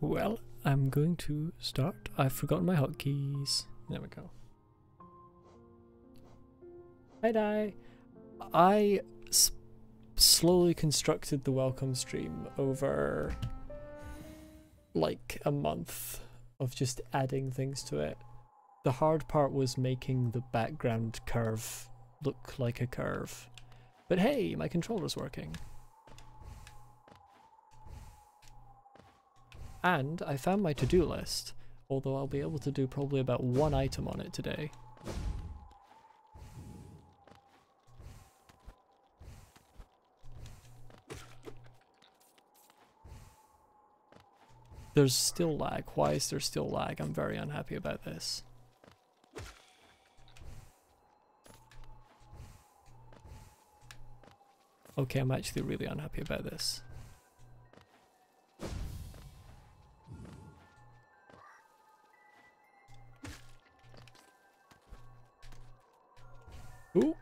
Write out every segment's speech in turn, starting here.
Well, I'm going to start. I've forgotten my hotkeys. There we go. I slowly constructed the welcome stream over like a month of just adding things to it. The hard part was making the background curve look like a curve. But hey, my controller's working. And I found my to-do list, although I'll be able to do probably about one item on it today. There's still lag. Why is there still lag? I'm very unhappy about this. Okay, I'm actually really unhappy about this. Ooh.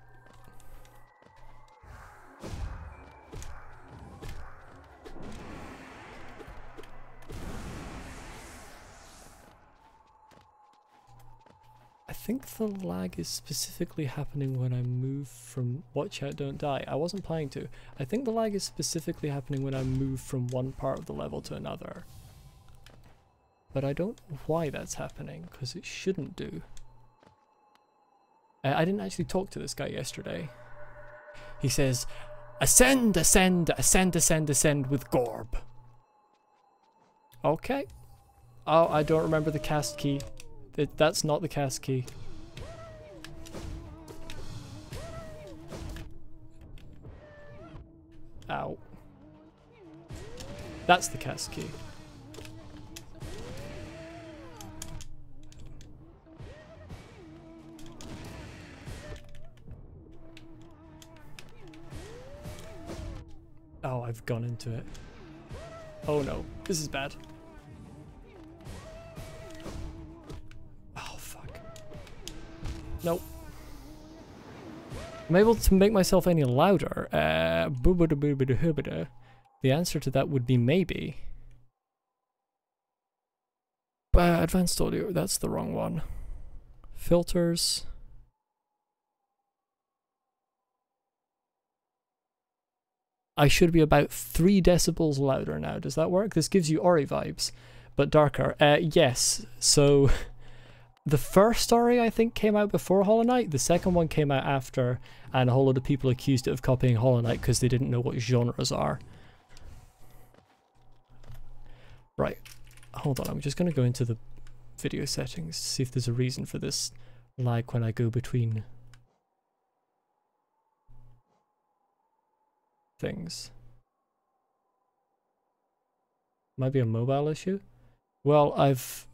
I think the lag is specifically happening when I move from... Watch out, don't die. I wasn't planning to. I think the lag is specifically happening when I move from one part of the level to another. But I don't know why that's happening, because it shouldn't do. I didn't actually talk to this guy yesterday. He says, "Ascend, ascend, ascend, ascend, ascend with Gorb." Okay. Oh, I don't remember the cast key. That's not the cast key. Ow. That's the cast key. Oh, I've gone into it. Oh no, this is bad. Oh fuck. Nope. I'm able to make myself any louder. The answer to that would be maybe. Advanced audio, that's the wrong one. Filters. I should be about 3 decibels louder now. Does that work? This gives you Ori vibes, but darker. Yes. So the first Ori, I think, came out before Hollow Knight. The second one came out after, and a whole lot of people accused it of copying Hollow Knight because they didn't know what genres are. Right. Hold on. I'm just going to go into the video settings to see if there's a reason for this lag when I go between... things. Might be a mobile issue. Well, I've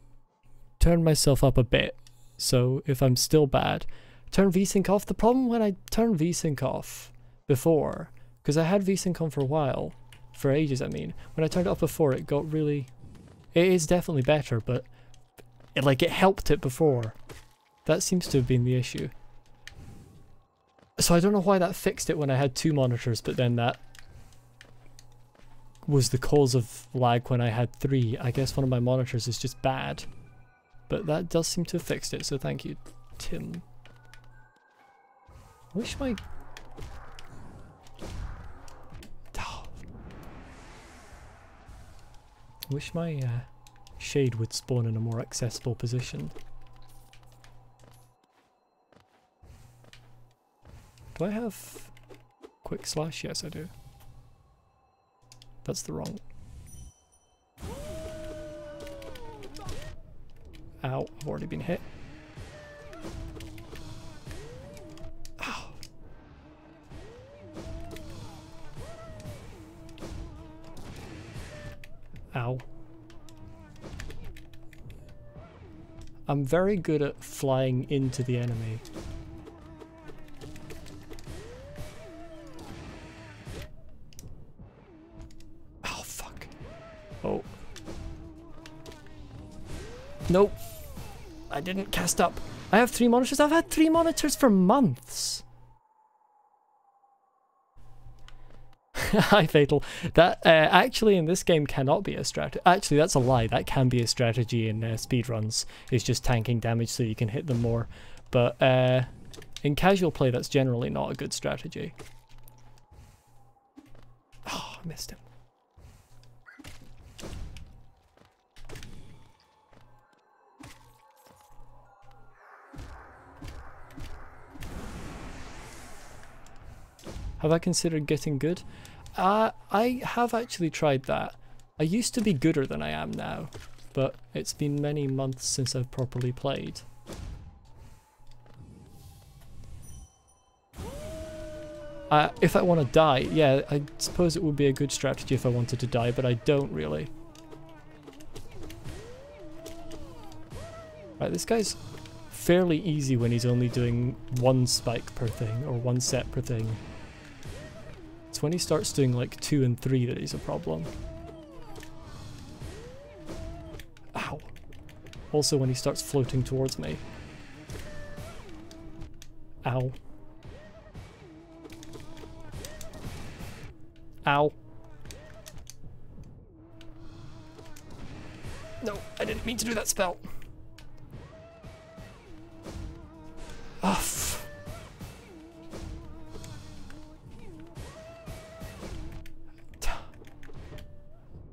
turned myself up a bit, so if I'm still bad, turn VSync off. The problem when I turned VSync off before, because I had VSync on for a while, for ages I mean, when I turned it off before it got really... It is definitely better, but it helped it before. That seems to have been the issue. So I don't know why that fixed it when I had 2 monitors, but then that was the cause of lag when I had 3. I guess one of my monitors is just bad. But that does seem to have fixed it, so thank you, Tim. I wish my... Oh. I wish my shade would spawn in a more accessible position. Do I have Quick Slash? Yes, I do. That's the wrong... Ow, I've already been hit. Ow. Ow. I'm very good at flying into the enemy. Nope. I didn't cast up. I have 3 monitors. I've had 3 monitors for months. Hi, Fatal. That actually in this game cannot be a strategy. Actually, that's a lie. That can be a strategy in speedruns. It's just tanking damage so you can hit them more. But in casual play, that's generally not a good strategy. Oh, I missed him. Have I considered getting good? I have actually tried that. I used to be gooder than I am now, but it's been many months since I've properly played. If I want to die, yeah, I suppose it would be a good strategy if I wanted to die, but I don't really. Right, this guy's fairly easy when he's only doing one spike per thing, or one set per thing. It's when he starts doing like 2 and 3 that he's a problem. Ow. Also when he starts floating towards me. Ow. Ow. No, I didn't mean to do that spell. Oh,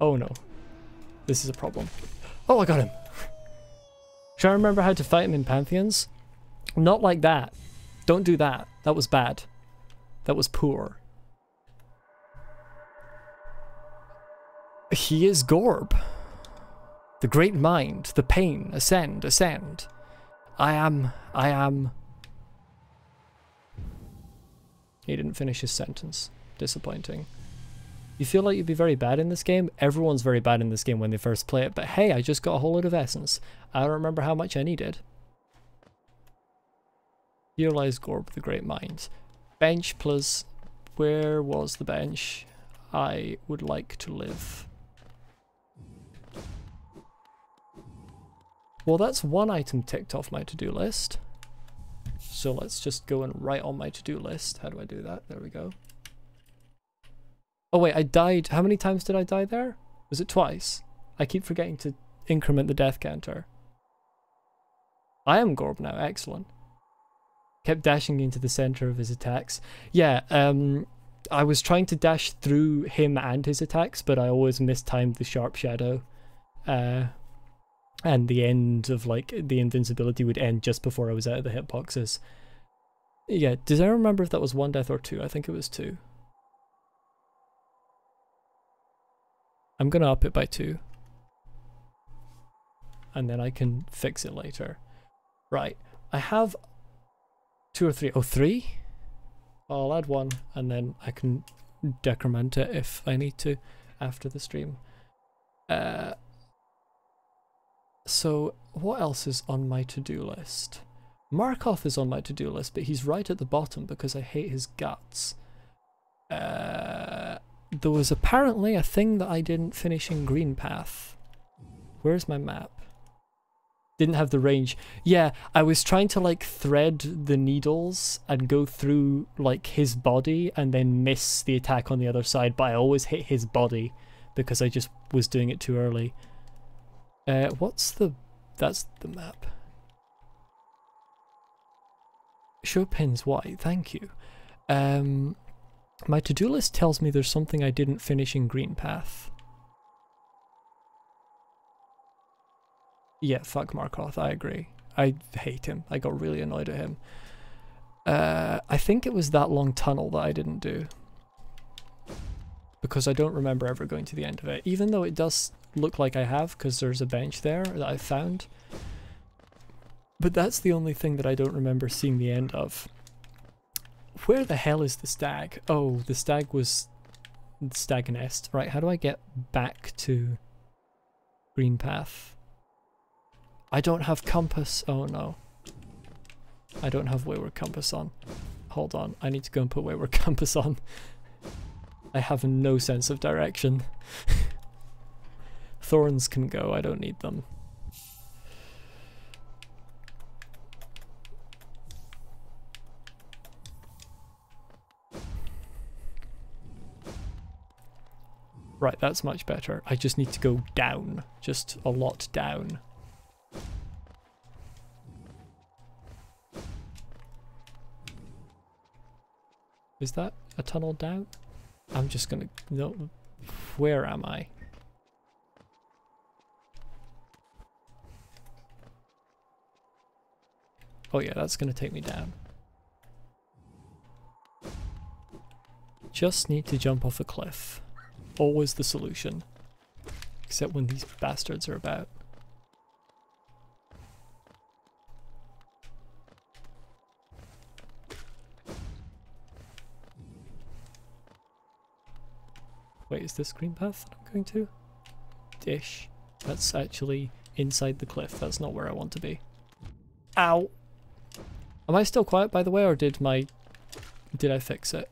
oh no, this is a problem. Oh, I got him. Should I remember how to fight him in Pantheons? Not like that. Don't do that. That was bad. That was poor. He is Gorb. The great mind, the pain, ascend, ascend. I am. He didn't finish his sentence. Disappointing. You feel like you'd be very bad in this game? Everyone's very bad in this game when they first play it, but hey, I just got a whole load of essence. I don't remember how much I needed. Here lies Gorb, the great mind. Bench plus... where was the bench? I would like to live. Well, that's one item ticked off my to-do list. So let's just go and write on my to-do list. How do I do that? There we go. Oh wait, I died. How many times did I die there? Was it twice? I keep forgetting to increment the death counter. I am Gorb now, excellent. Kept dashing into the center of his attacks. Yeah, I was trying to dash through him and his attacks, but I always mistimed the Sharp Shadow. And the end of, like, the invincibility would end just before I was out of the hitboxes. Yeah, did I remember if that was 1 death or 2? I think it was 2. I'm gonna up it by 2. And then I can fix it later. Right, I have 2 or 3. Oh, 3? I'll add 1 and then I can decrement it if I need to after the stream. So what else is on my to-do list? Markoth is on my to-do list, but he's right at the bottom because I hate his guts. There was apparently a thing that I didn't finish in Greenpath. Where's my map? Didn't have the range. Yeah, I was trying to like thread the needles and go through like his body and then miss the attack on the other side, but I always hit his body because I just was doing it too early. What's the... that's the map. Show pins white, thank you. My to-do list tells me there's something I didn't finish in Greenpath. Yeah, fuck Markoth, I agree. I hate him. I got really annoyed at him. I think it was that long tunnel that I didn't do. Because I don't remember ever going to the end of it. Even though it does look like I have, because there's a bench there that I found. But that's the only thing that I don't remember seeing the end of. Where the hell is the stag? Oh, the stag was the stag nest. Right, how do I get back to Greenpath? I don't have compass. Oh no. I don't have wayward compass on. Hold on, I need to go and put wayward compass on. I have no sense of direction. Thorns can go, I don't need them. Right, that's much better. I just need to go down. Just a lot down. Is that a tunnel down? I'm just gonna... No. Where am I? Oh yeah, that's gonna take me down. Just need to jump off a cliff. Always the solution. Except when these bastards are about. Wait, is this Greenpath that I'm going to? Dish. That's actually inside the cliff. That's not where I want to be. Ow! Am I still quiet, by the way, or did I fix it?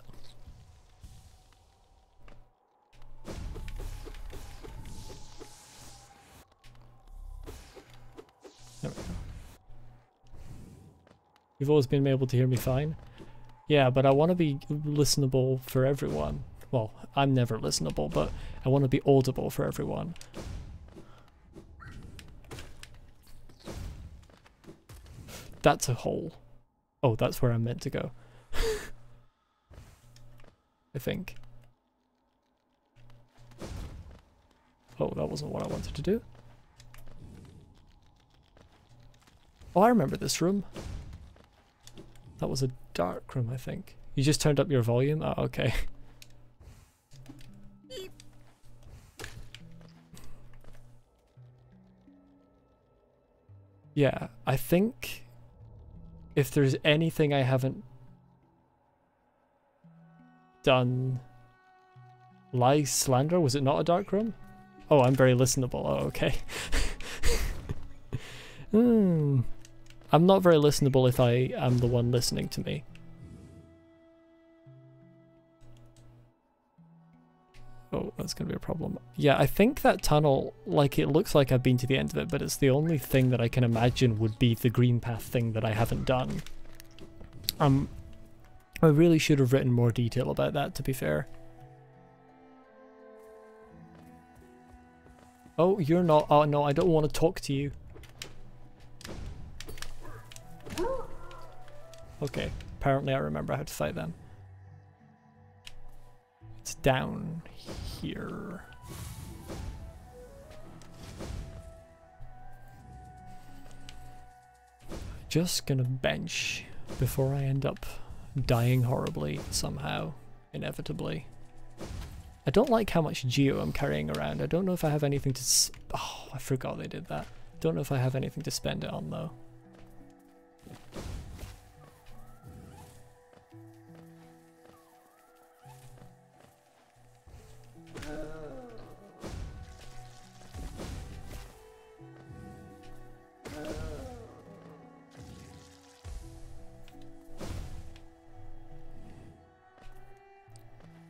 There we go. You've always been able to hear me fine. Yeah, but I want to be listenable for everyone. Well, I'm never listenable, but I want to be audible for everyone. That's a hole. Oh, that's where I'm meant to go. I think. Oh, that wasn't what I wanted to do. Oh, I remember this room. That was a dark room, I think. You just turned up your volume? Oh, okay. Yeah, I think if there's anything I haven't done... Lie Slander? Was it not a dark room? Oh, I'm very listenable. Oh, okay. I'm not very listenable if I am the one listening to me. Oh, that's going to be a problem. Yeah, I think that tunnel, like, it looks like I've been to the end of it, but it's the only thing that I can imagine would be the Greenpath thing that I haven't done. I really should have written more detail about that, to be fair. Oh, you're not... Oh, no, I don't want to talk to you. Okay, apparently I remember how to fight them. It's down here. Just gonna bench before I end up dying horribly somehow, inevitably. I don't like how much geo I'm carrying around. I don't know if I have anything to... Oh, I forgot they did that. Don't know if I have anything to spend it on though.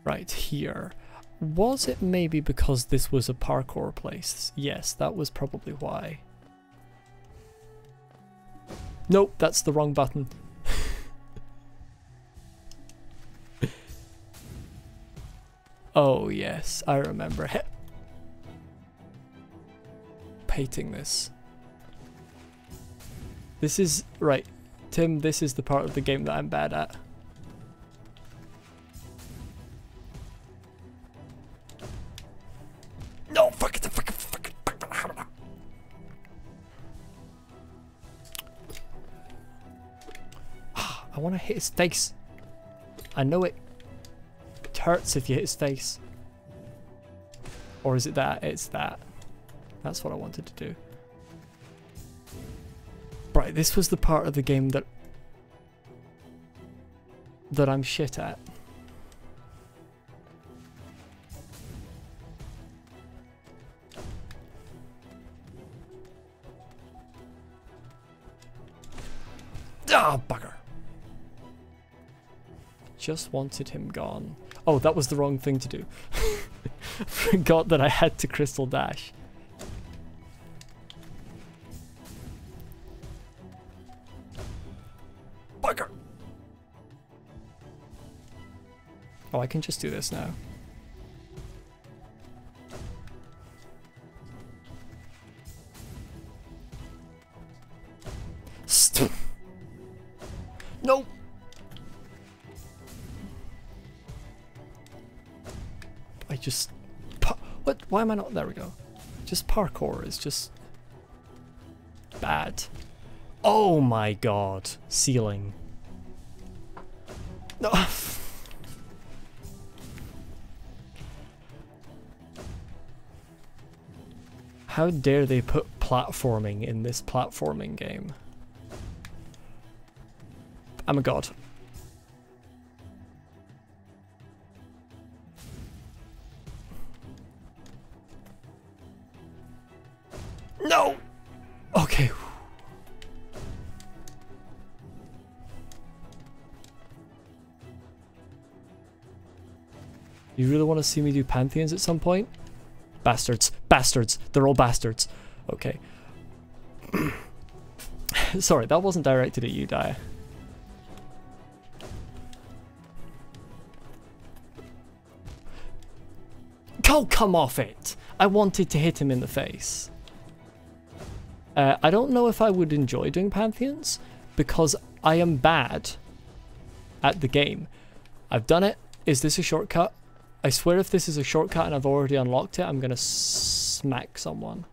Right here. Was it maybe because this was a parkour place? Yes, that was probably why. Nope, that's the wrong button. Oh yes, I remember. Hating this. This is... Right, Tim, this is the part of the game that I'm bad at. Hit his face. I know it hurts if you hit his face. Or is it that? It's that. That's what I wanted to do. Right, this was the part of the game that I'm shit at. Ah, bugger. Just wanted him gone. Oh, that was the wrong thing to do. Forgot that I had to crystal dash. Bugger! Oh, I can just do this now. I just... What? Why am I not... There we go. Just parkour is just... bad. Oh my god. Ceiling. No. How dare they put platforming in this platforming game? I'm a god. No! Okay. You really want to see me do pantheons at some point? Bastards. Bastards. They're all bastards. Okay. Sorry, that wasn't directed at you, Dia. Oh, come off it! I wanted to hit him in the face. I don't know if I would enjoy doing pantheons, because I am bad at the game. I've done it. Is this a shortcut? I swear if this is a shortcut and I've already unlocked it, I'm gonna smack someone.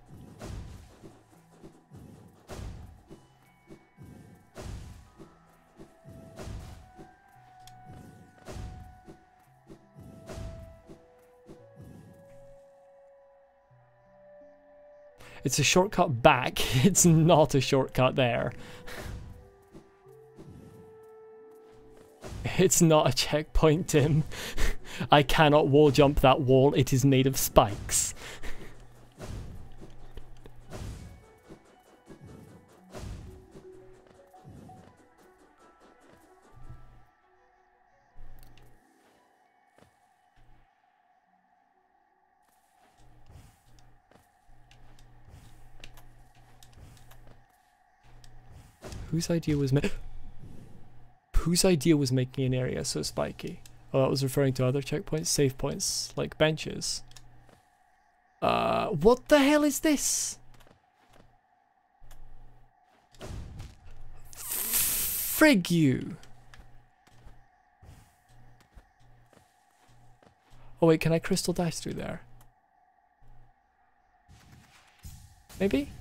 It's a shortcut back, it's not a shortcut there. It's not a checkpoint, Tim. I cannot wall jump that wall, it is made of spikes. Whose idea was making an area so spiky? Oh, that was referring to other checkpoints, save points, like benches. What the hell is this? Frig you! Oh wait, can I crystal dice through there? Maybe?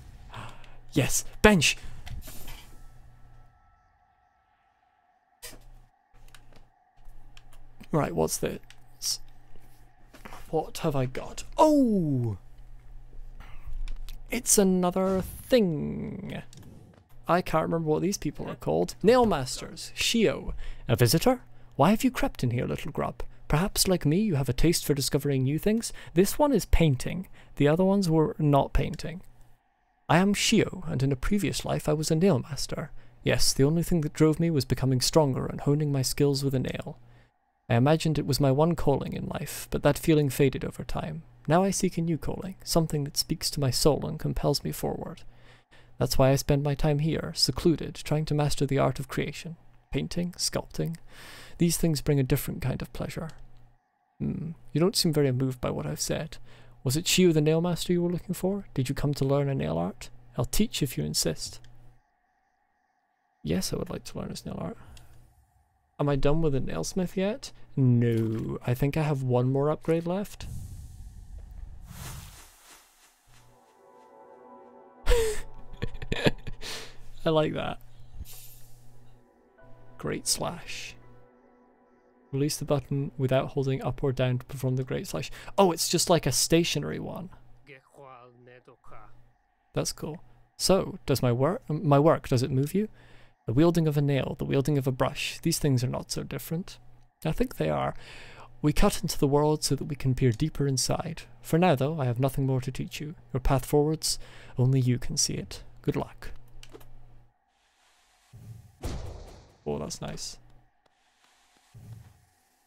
Yes! Bench! Right, what's this? What have I got? Oh! It's another thing. I can't remember what these people are called. Nailmasters. Sheo. A visitor? Why have you crept in here, little grub? Perhaps, like me, you have a taste for discovering new things? This one is painting. The other ones were not painting. I am Sheo, and in a previous life I was a nailmaster. Yes, the only thing that drove me was becoming stronger and honing my skills with a nail. I imagined it was my one calling in life, but that feeling faded over time. Now I seek a new calling, something that speaks to my soul and compels me forward. That's why I spend my time here, secluded, trying to master the art of creation. Painting, sculpting. These things bring a different kind of pleasure. You don't seem very moved by what I've said. Was it Sheo the Nailmaster you were looking for? Did you come to learn a nail art? I'll teach if you insist. Yes, I would like to learn his nail art. Am I done with a nailsmith yet? No, I think I have one more upgrade left. I like that. Great Slash. Release the button without holding up or down to perform the Great Slash. Oh, it's just like a stationary one. That's cool. So, does my work, does it move you? The wielding of a nail, the wielding of a brush, these things are not so different. I think they are. We cut into the world so that we can peer deeper inside. For now, though, I have nothing more to teach you. Your path forwards, only you can see it. Good luck. Oh, that's nice.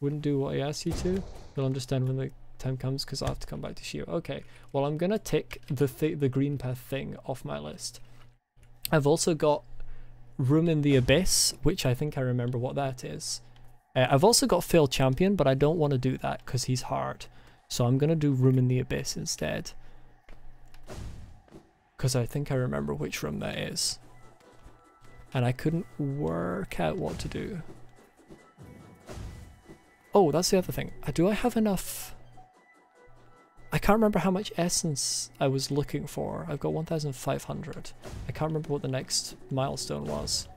Wouldn't do what I asked you to. You'll understand when the time comes, because I have to come back to Sheo. Okay, well, I'm going to tick the Greenpath thing off my list. I've also got Room in the Abyss, which I think I remember what that is. I've also got Failed Champion, but I don't want to do that because he's hard. So I'm going to do Room in the Abyss instead. Because I think I remember which room that is. And I couldn't work out what to do. Oh, that's the other thing. Do I have enough... I can't remember how much essence I was looking for. I've got 1,500. I can't remember what the next milestone was.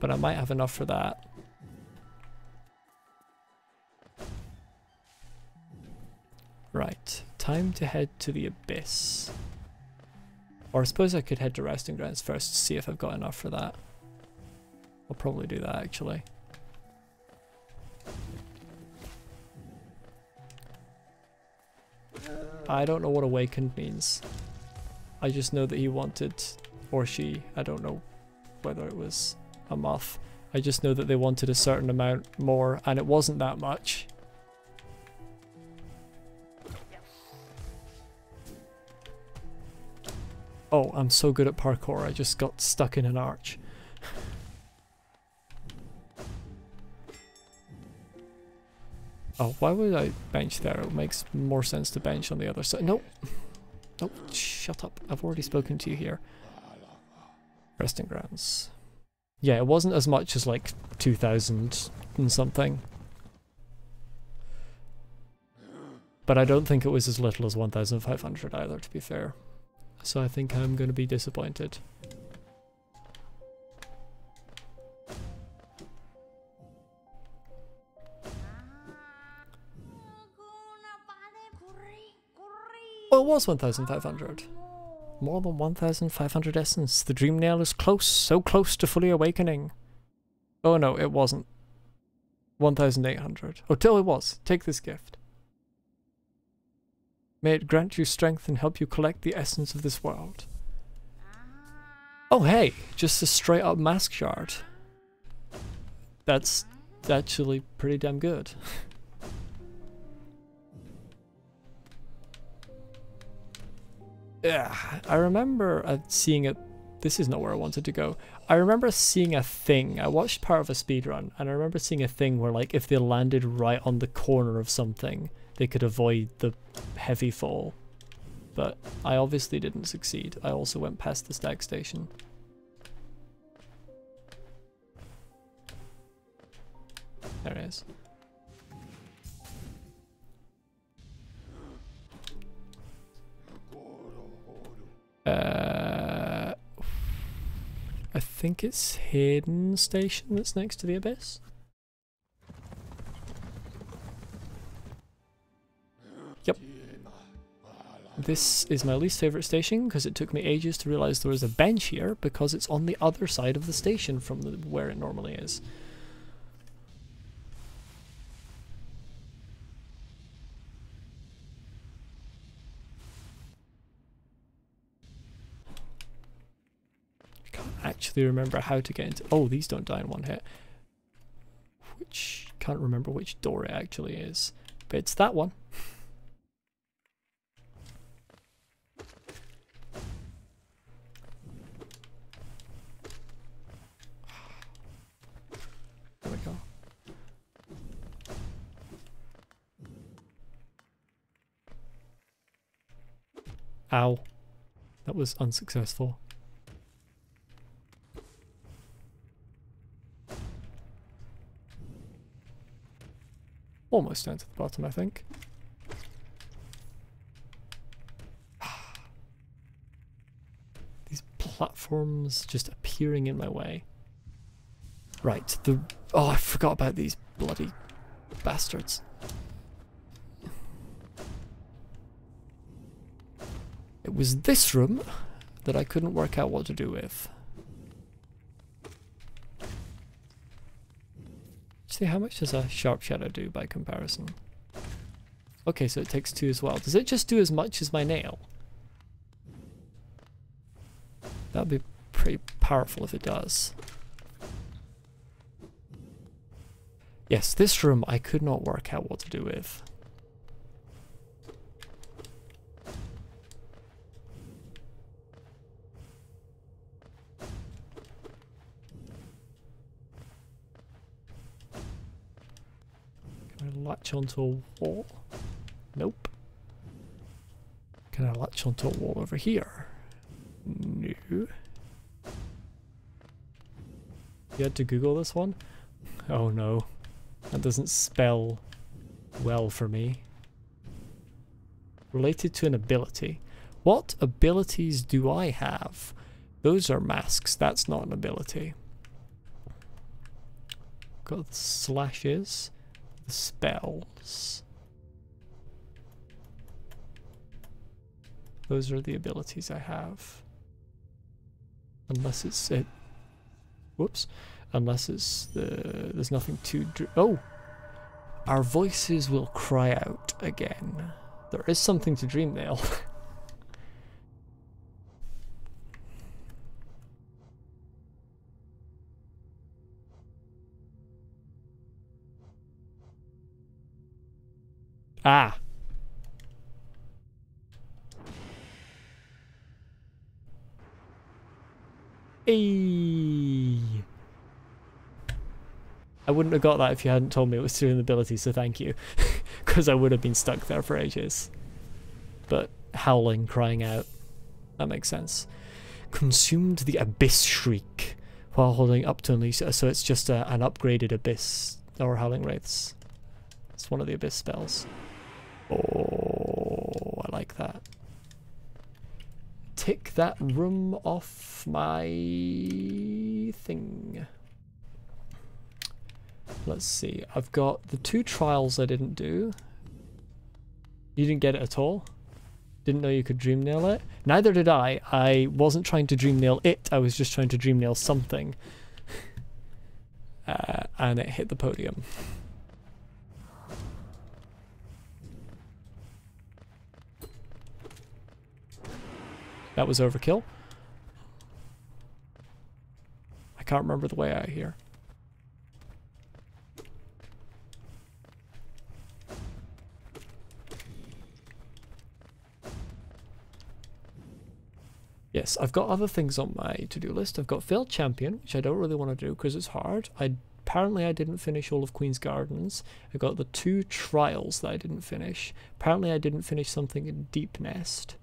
But I might have enough for that. Right, time to head to the Abyss. Or I suppose I could head to Resting Grounds first to see if I've got enough for that. I'll probably do that actually. I don't know what awakened means. I just know that he wanted, or she, I don't know whether it was a moth. I just know that they wanted a certain amount more and it wasn't that much. Oh, I'm so good at parkour, I just got stuck in an arch. Oh, why would I bench there? It makes more sense to bench on the other side. Nope. Nope, shut up. I've already spoken to you here. Resting Grounds. Yeah, it wasn't as much as like 2,000 and something. But I don't think it was as little as 1,500 either, to be fair. So I think I'm going to be disappointed. Well, it was 1,500. More than 1,500 essence. The Dream Nail is close, so close to fully awakening. Oh no, it wasn't. 1,800. Oh, till it was. Take this gift. May it grant you strength and help you collect the essence of this world. Oh hey, just a straight up mask shard. That's actually pretty damn good. Yeah, I remember seeing it. This is not where I wanted to go. I remember seeing a thing. I watched part of a speedrun and I remember seeing a thing where like if they landed right on the corner of something they could avoid the heavy fall, but I obviously didn't succeed. I also went past the stag station. There it is. I think it's Hidden Station that's next to the Abyss. This is my least favourite station because it took me ages to realise there was a bench here because it's on the other side of the station from where it normally is. I can't actually remember how to get into... Oh, these don't die in one hit. Which... can't remember which door it actually is. But it's that one. Ow. That was unsuccessful. Almost down to the bottom, I think. These platforms just appearing in my way. Right, the... Oh, I forgot about these bloody bastards. It was this room that I couldn't work out what to do with. See, how much does a Sharp Shadow do by comparison? Okay, so it takes 2 as well. Does it just do as much as my nail? That'd be pretty powerful if it does. Yes, this room I could not work out what to do with. Latch onto a wall? Nope. Can I latch onto a wall over here? No. You had to Google this one? Oh no. That doesn't spell well for me. Related to an ability. What abilities do I have? Those are masks. That's not an ability. Got the slashes. The spells. Those are the abilities I have. Unless it's it. Whoops. Unless it's the. There's nothing to. Oh! Our voices will cry out again. There is something to dream, Nail. Ah! Hey. I wouldn't have got that if you hadn't told me it was through an ability, so thank you. Because I would have been stuck there for ages. But howling, crying out. That makes sense. Consumed the Abyss Shriek while holding up to unleash. So it's just an upgraded Abyss or Howling Wraiths. It's one of the Abyss spells. Oh, I like that. Tick that room off my thing. Let's see. I've got the two trials I didn't do. You didn't get it at all? Didn't know you could dream nail it? Neither did I. I wasn't trying to dream nail it. I was just trying to dream nail something. And it hit the podium. That was overkill. I can't remember the way out here. Yes, I've got other things on my to-do list. I've got Failed Champion, which I don't really want to do because it's hard. Apparently I didn't finish all of Queen's Gardens. I've got the two trials that I didn't finish. Apparently I didn't finish something in Deepnest.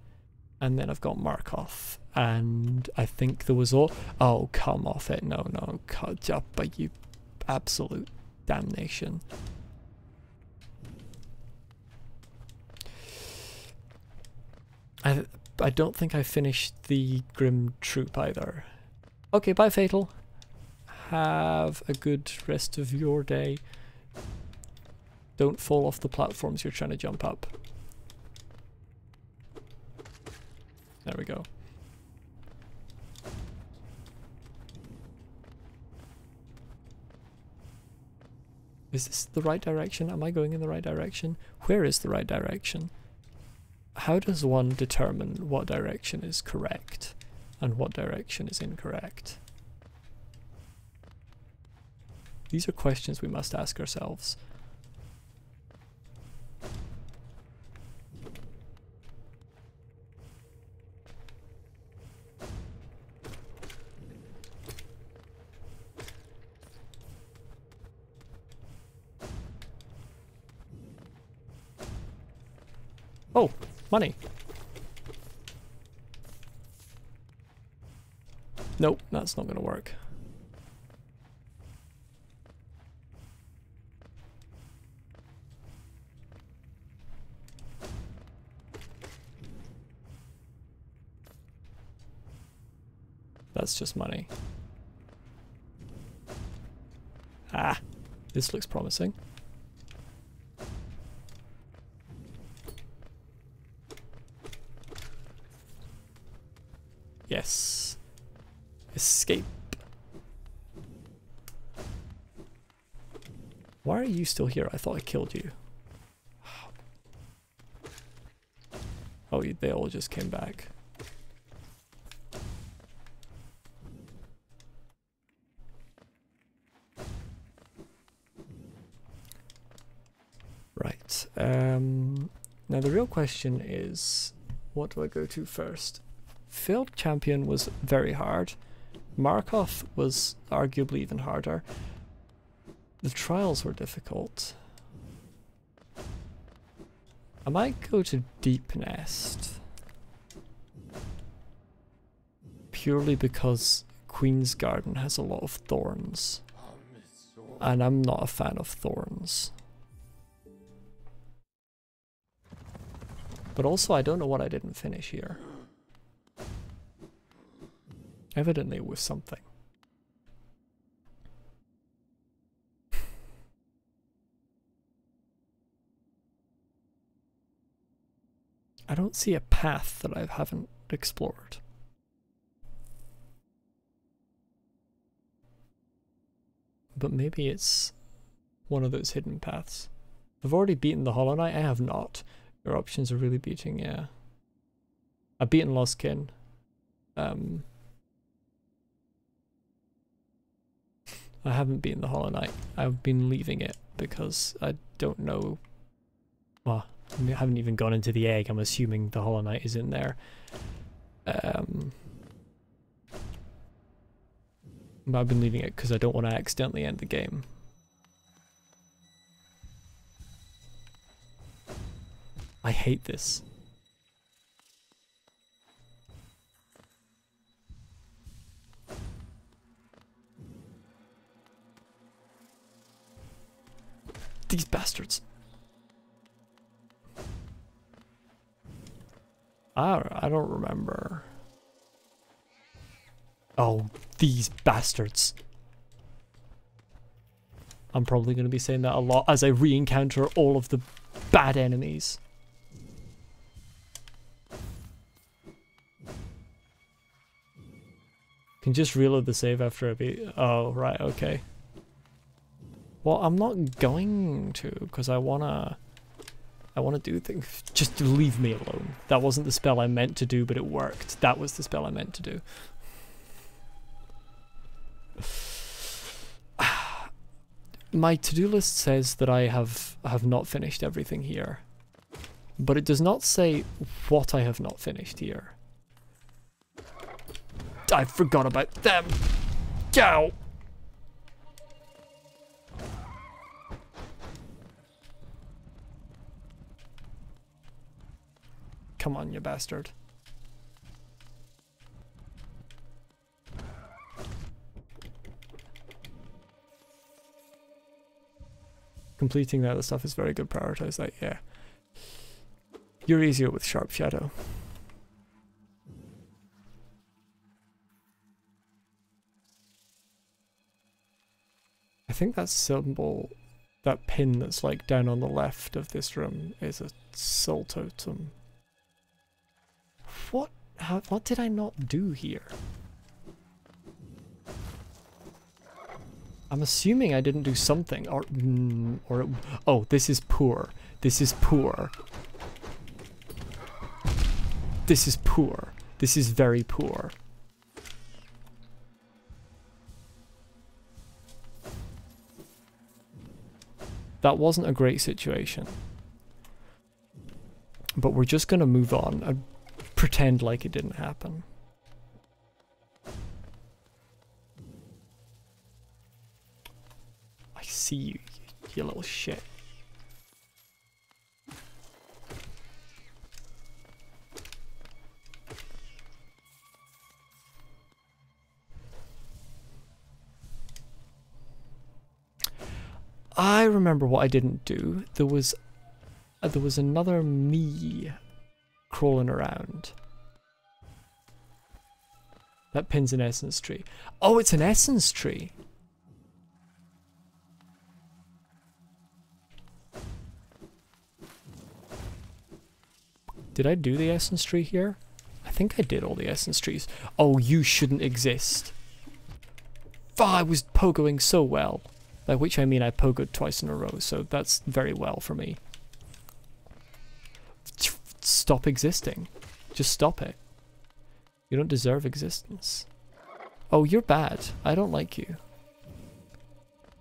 And then I've got Markoth, and I think there was all... Oh, come off it. No, cut up, but you absolute damnation. I don't think I finished the Grim Troop either. Okay, bye Fatal. Have a good rest of your day. Don't fall off the platforms you're trying to jump up. There we go. Is this the right direction? Am I going in the right direction? Where is the right direction? How does one determine what direction is correct and what direction is incorrect? These are questions we must ask ourselves. Oh, money. Nope, that's not gonna work. That's just money. Ah, this looks promising. Yes. Escape. Why are you still here? I thought I killed you. Oh, they all just came back. Right. Now the real question is, what do I go to first? Failed Champion was very hard. Markoth was arguably even harder. The trials were difficult. I might go to Deepnest. Purely because Queen's Garden has a lot of thorns, and I'm not a fan of thorns. But also, I don't know what I didn't finish here. Evidently it was something. I don't see a path that I haven't explored. But maybe it's one of those hidden paths. I've already beaten the Hollow Knight. I have not. Your options are really beating, yeah. I've beaten Lost Kin. I haven't beaten the Hollow Knight. I've been leaving it because I don't know. Well, I haven't even gone into the egg. I'm assuming the Hollow Knight is in there. But I've been leaving it because I don't want to accidentally end the game. I hate this. These bastards. I don't remember. Oh, these bastards. I'm probably going to be saying that a lot as I re-encounter all of the bad enemies. Can just reload the save after a beat. Oh, right, okay. Well, I'm not going to because I wanna do things. Just leave me alone. That wasn't the spell I meant to do, but it worked. That was the spell I meant to do. My to-do list says that I have not finished everything here, but it does not say what I have not finished here. I forgot about them. Ow. Come on, you bastard. Completing that other stuff is very good. Prioritize that, yeah. You're easier with Sharp Shadow. I think that symbol, that pin that's like down on the left of this room, is a soul totem. What did I not do here? I'm assuming I didn't do something, or oh, this is poor. This is poor. This is poor. This is very poor. That wasn't a great situation. But we're just gonna move on and pretend like it didn't happen. I see you, you little shit. I remember what I didn't do. There was another me crawling around. That pin's an essence tree. Oh, it's an essence tree. Did I do the essence tree here? I think I did all the essence trees. Oh, you shouldn't exist. Oh, I was pogoing so well. By which I mean I pogoed twice in a row, so that's very well for me. Stop existing. Just stop it. You don't deserve existence. Oh, you're bad. I don't like you.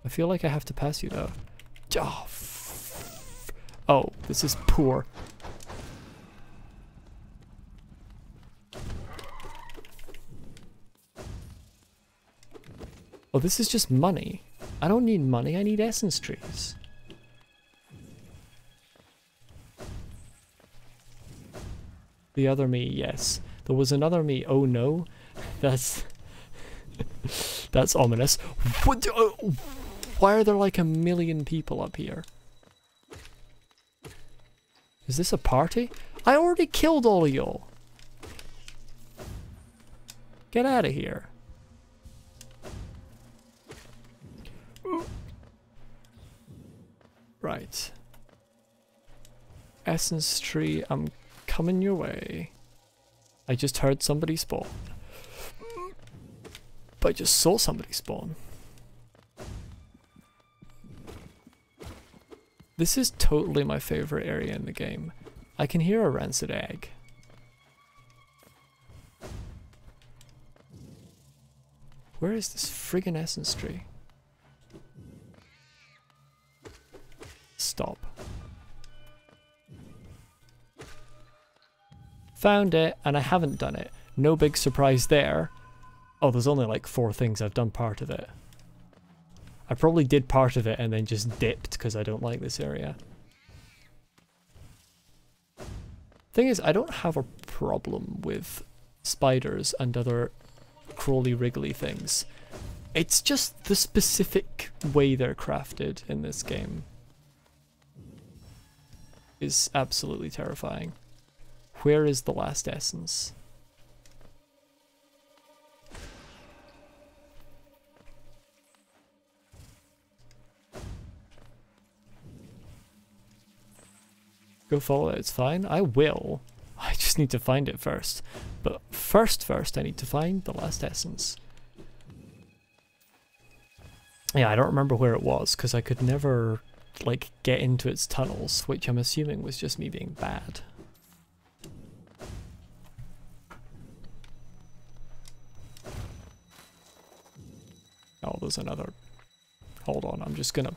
I feel like I have to pass you though. Oh, oh, this is poor. Oh, this is just money. I don't need money, I need essence trees. The other me, yes. There was another me, oh no. That's... That's ominous. What do, why are there like a million people up here? Is this a party? I already killed all of y'all. Get out of here. Right. Essence Tree, I'm coming your way. I just heard somebody spawn. But I just saw somebody spawn. This is totally my favorite area in the game. I can hear a rancid egg. Where is this friggin' Essence Tree? Stop. Found it, and I haven't done it. No big surprise there. Oh, there's only like 4 things I've done part of it. I probably did part of it and then just dipped because I don't like this area. Thing is, I don't have a problem with spiders and other crawly-wriggly things. It's just the specific way they're crafted in this game is absolutely terrifying. Where is the last essence? Go follow it, it's fine. I will. I just need to find it first. But first, I need to find the last essence. Yeah, I don't remember where it was, because I could never, like, get into its tunnels, which I'm assuming was just me being bad. Oh, there's another. Hold on, I'm just gonna...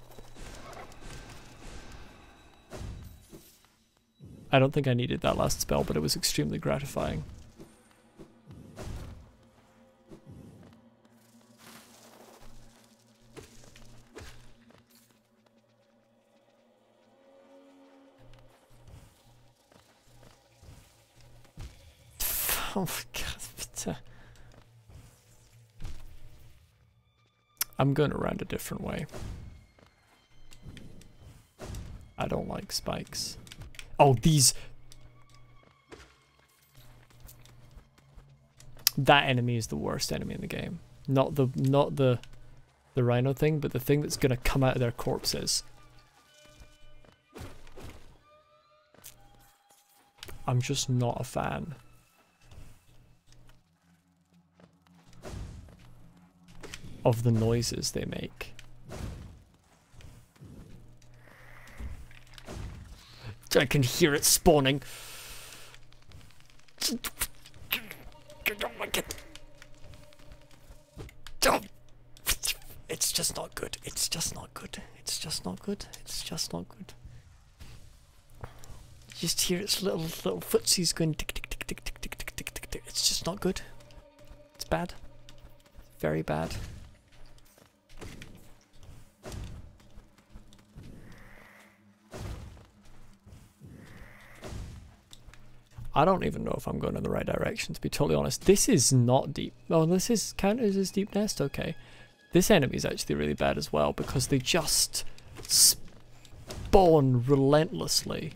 I don't think I needed that last spell, but it was extremely gratifying. Oh my god. I'm going around a different way. I don't like spikes. Oh, these... That enemy is the worst enemy in the game. Not the rhino thing, but the thing that's going to come out of their corpses. I'm just not a fan. Of the noises they make. I can hear it spawning. I don't like it. It's just not good. It's just not good. It's just not good. It's just not good. You just hear its little footsies going tick tick tick tick tick tick tick tick tick tick. It's just not good. It's bad. Very bad. I don't even know if I'm going in the right direction, to be totally honest. This is not deep. Oh, this is counted as Deepnest? Okay. This enemy is actually really bad as well, because they just spawn relentlessly.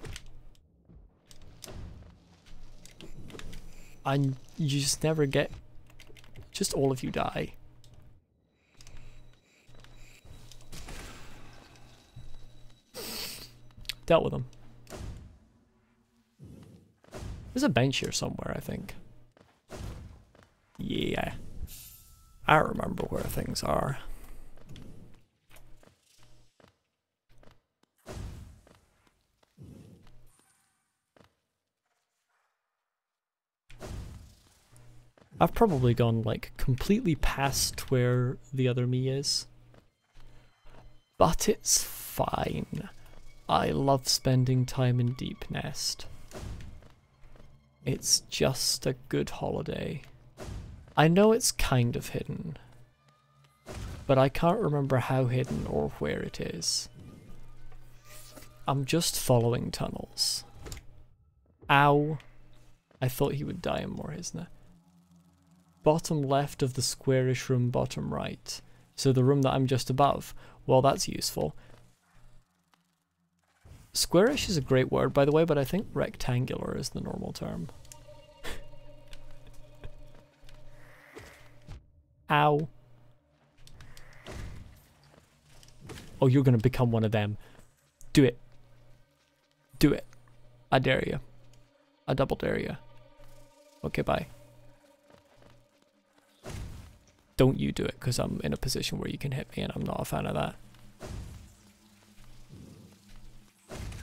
And you just never get... Just all of you die. Dealt with them. There's a bench here somewhere, I think. Yeah. I remember where things are. I've probably gone, like, completely past where the other me is. But it's fine. I love spending time in Deepnest. It's just a good holiday. I know it's kind of hidden, but I can't remember how hidden or where it is. I'm just following tunnels. Ow. I thought he would die in more, isn't it? bottom left of the squarish room, bottom right. So the room that I'm just above. Well, that's useful. Squarish is a great word, by the way, but I think rectangular is the normal term. Ow. Oh, you're going to become one of them. Do it. Do it. I dare you. I double dare you. Okay, bye. Don't you do it, because I'm in a position where you can hit me, and I'm not a fan of that.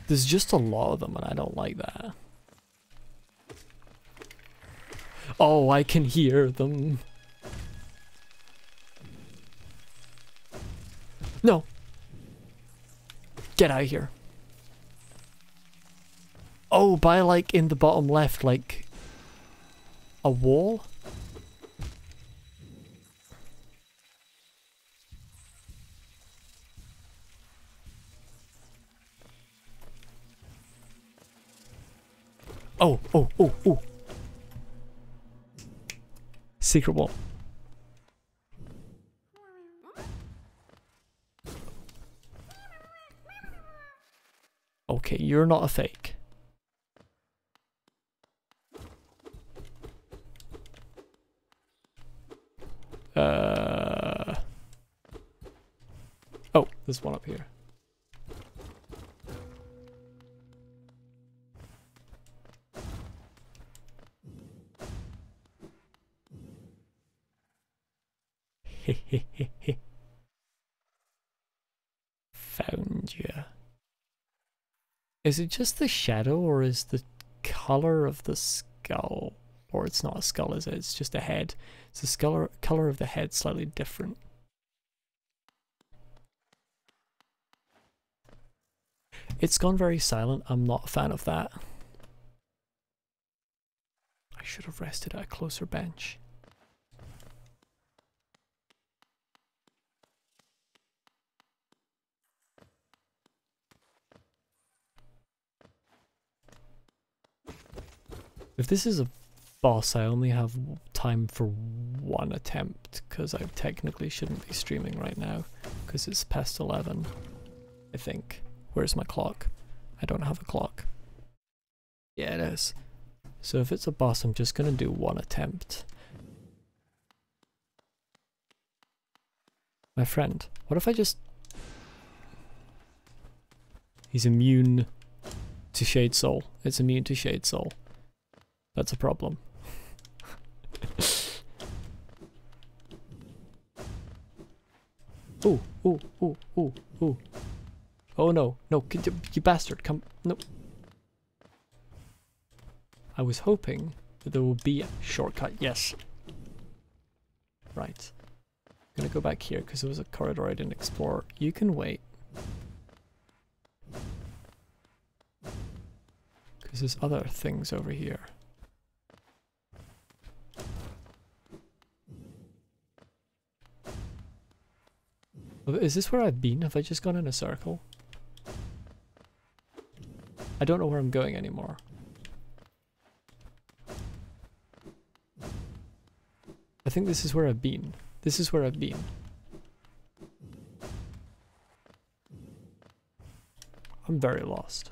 There's just a lot of them, and I don't like that. Oh, I can hear them. No. Get out of here. Oh, by like in the bottom left, like a wall? Oh, oh, oh, oh. Secret wall. Okay, you're not a fake. Oh, there's one up here. Found you. Is it just the shadow, or is the color of the skull? Or it's not a skull, is it? It's just a head. It's the color of the head slightly different. It's gone very silent. I'm not a fan of that. I should have rested at a closer bench. If this is a boss, I only have time for one attempt, because I technically shouldn't be streaming right now, because it's past 11, I think. Where's my clock? I don't have a clock. Yeah, it is. So if it's a boss, I'm just going to do one attempt. My friend, what if I just... He's immune to Shade Soul. It's immune to Shade Soul. That's a problem. Ooh, ooh, ooh, ooh, ooh. Oh no, no, you bastard, come, no. I was hoping that there would be a shortcut, yes. Right. I'm gonna go back here because there was a corridor I didn't explore. You can wait. Because there's other things over here. Is this where I've been? Have I just gone in a circle? I don't know where I'm going anymore. I think this is where I've been. This is where I've been. I'm very lost.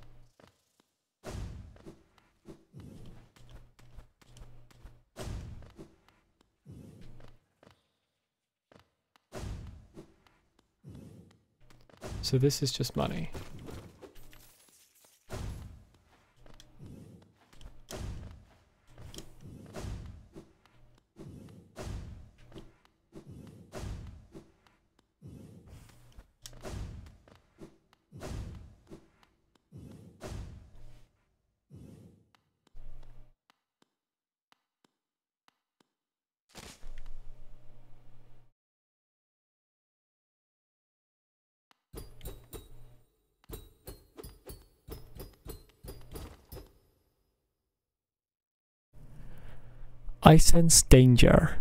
So this is just money. I sense danger.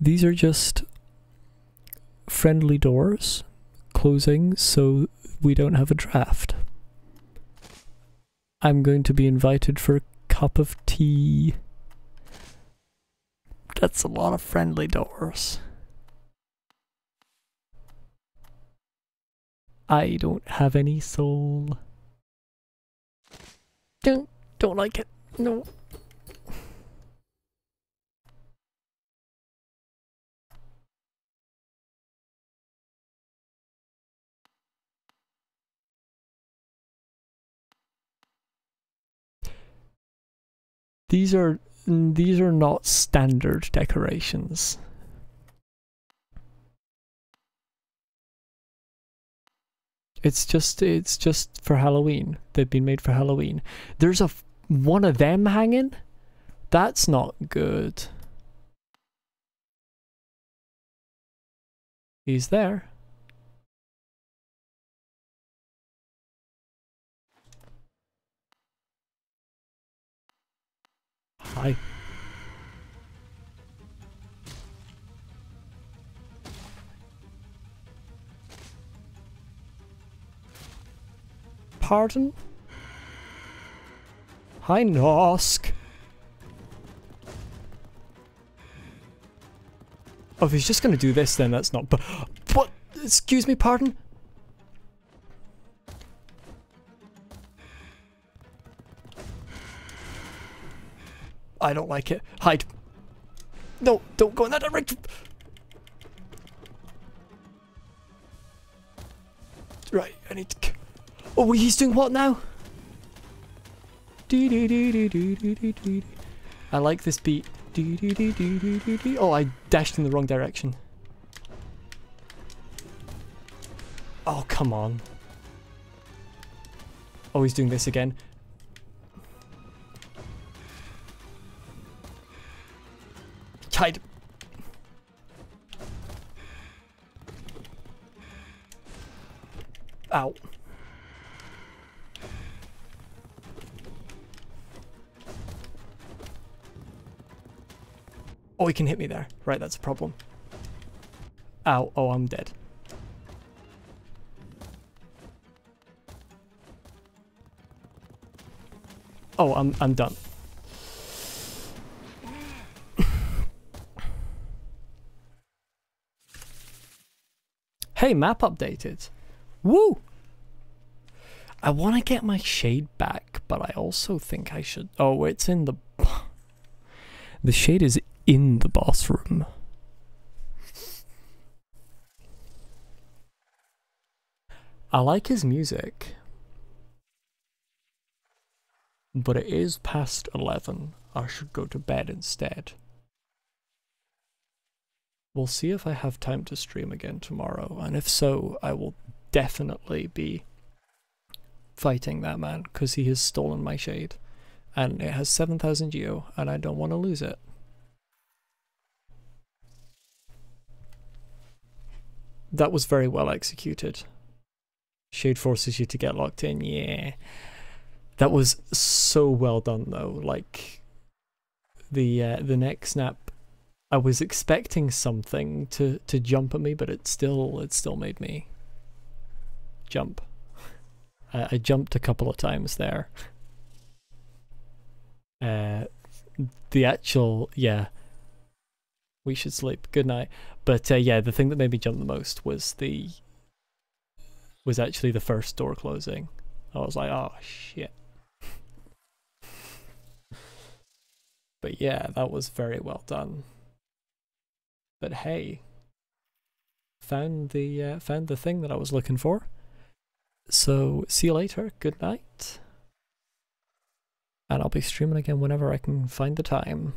These are just friendly doors closing so we don't have a draft. I'm going to be invited for a cup of tea. That's a lot of friendly doors. I don't have any soul. Don't like it. No. These are not standard decorations. It's just for Halloween. They've been made for Halloween. There's one of them hanging? That's not good. He's there. Hi. Pardon? Hi, Nosk. Oh, if he's just gonna do this, then that's not. But what? Excuse me, pardon? I don't like it. Hide. No, don't go in that direction. Right, I need to... Oh, he's doing what now? I like this beat. Oh, I dashed in the wrong direction. Oh, come on. Oh, he's doing this again. Hide. Ow. Oh, he can hit me there. Right, that's a problem. Ow. Oh, I'm dead. Oh, I'm done. Hey, map updated. Woo! I want to get my shade back, but I also think I should... Oh, it's in the... The shade is in the boss room. I like his music. But it is past 11. I should go to bed instead. We'll see if I have time to stream again tomorrow, and if so, I will definitely be fighting that man, because he has stolen my shade, and it has 7,000 geo, and I don't want to lose it. That was very well executed. Shade forces you to get locked in, yeah. That was so well done, though. Like, the neck snap, I was expecting something to jump at me, but it still made me jump. I jumped a couple of times there. The actual, yeah, we should sleep, good night. But yeah, the thing that made me jump the most was actually the first door closing. I was like, oh shit. But yeah, that was very well done. But hey, found the thing that I was looking for. So see you later. Good night. And I'll be streaming again whenever I can find the time.